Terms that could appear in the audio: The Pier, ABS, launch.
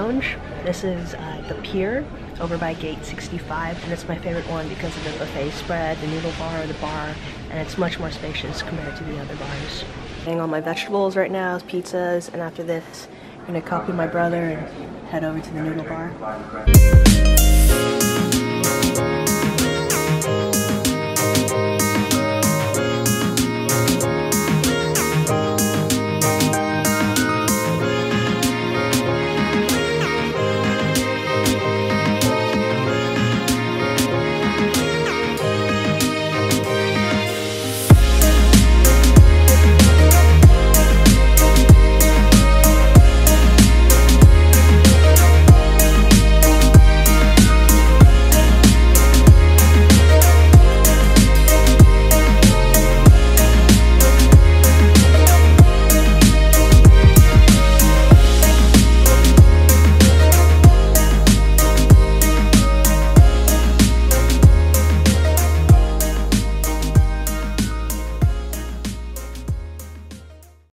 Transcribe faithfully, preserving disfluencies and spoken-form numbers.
lounge. This is uh, The Pier over by gate sixty-five, and it's my favorite one because of the buffet spread, the noodle bar, the bar, and it's much more spacious compared to the other bars. I'm getting all my vegetables right now, pizzas, and after this I'm gonna copy my brother and head over to the noodle bar.